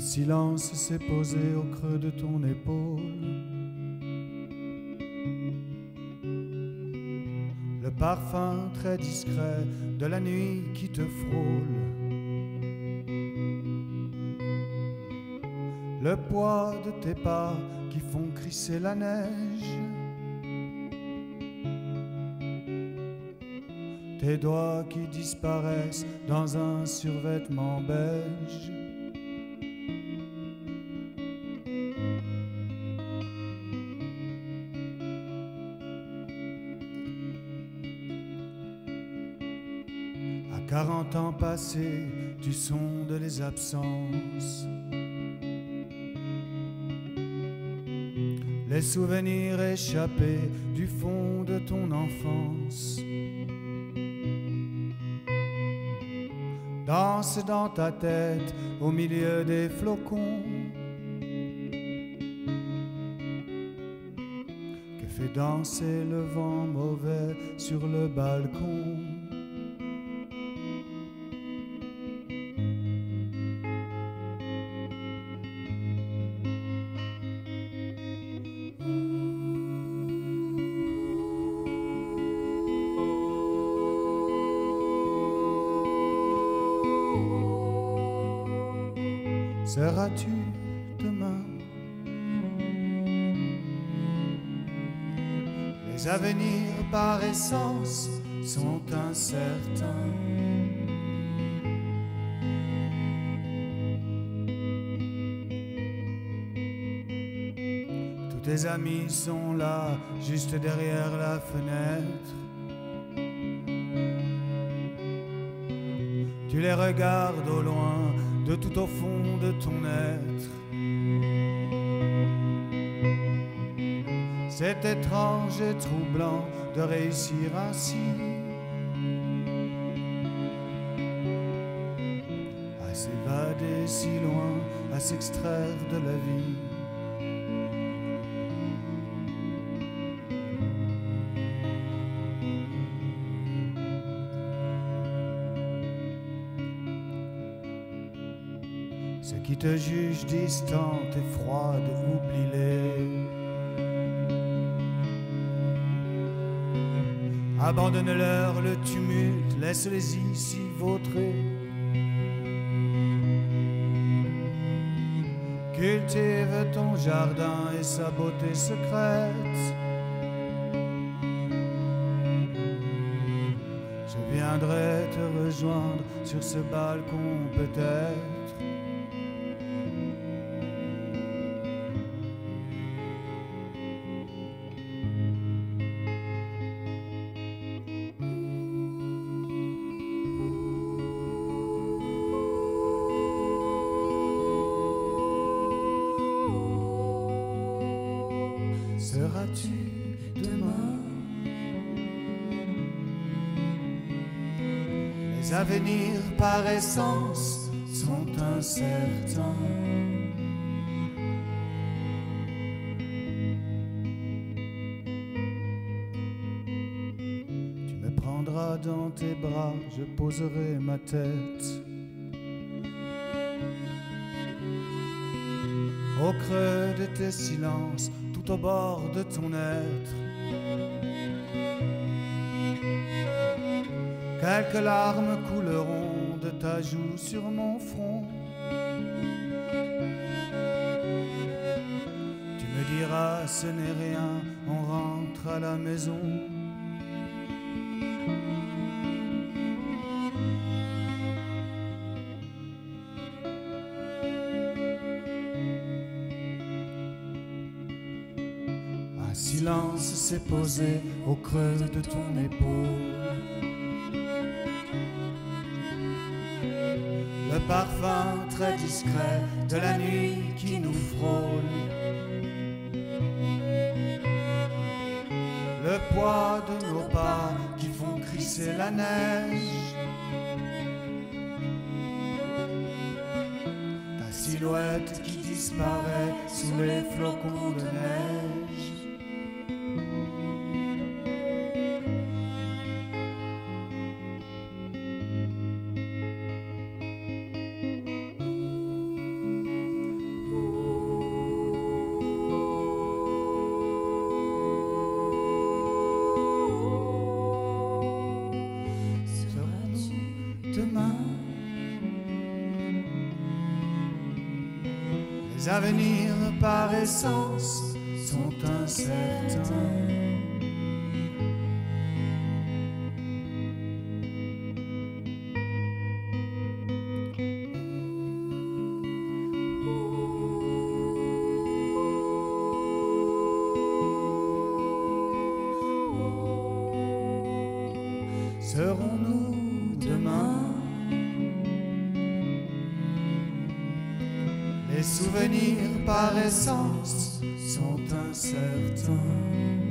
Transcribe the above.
Un silence s'est posé au creux de ton épaule. Le parfum très discret de la nuit qui te frôle. Le poids de tes pas qui font crisser la neige. Tes doigts qui disparaissent dans un survêtement beige. À 40 ans passés, tu sondes les absences. Les souvenirs échappés du fond de ton enfance dansent dans ta tête au milieu des flocons. Que fait danser le vent mauvais sur le balcon? Seras-tu demain? Les avenirs par essence sont incertains. Tous tes amis sont là, juste derrière la fenêtre. Tu les regardes au loin, de tout au fond de ton être. C'est étrange et troublant de réussir ainsi à s'évader si loin, à s'extraire de la vie. Ceux qui te jugent distante et froide, oublie-les. Abandonne-leur le tumulte, laisse-les ici vautrer. Cultive ton jardin et sa beauté secrète. Je viendrai te rejoindre sur ce balcon peut-être. Seras-tu demain? Les avenirs par essence sont incertains. Tu me prendras dans tes bras, je poserai ma tête au creux de tes silences, tout au bord de ton être. Quelques larmes couleront de ta joue sur mon front. Tu me diras, ce n'est rien, on rentre à la maison. Un silence s'est posé au creux de ton épaule. Le parfum très discret de la nuit qui nous frôle. Le poids de nos pas qui font crisser la neige. Ta silhouette qui disparaît sous les flocons de neige. Les avenirs par essence sont incertains. Serons-nous demain les souvenirs par essence sont incertains.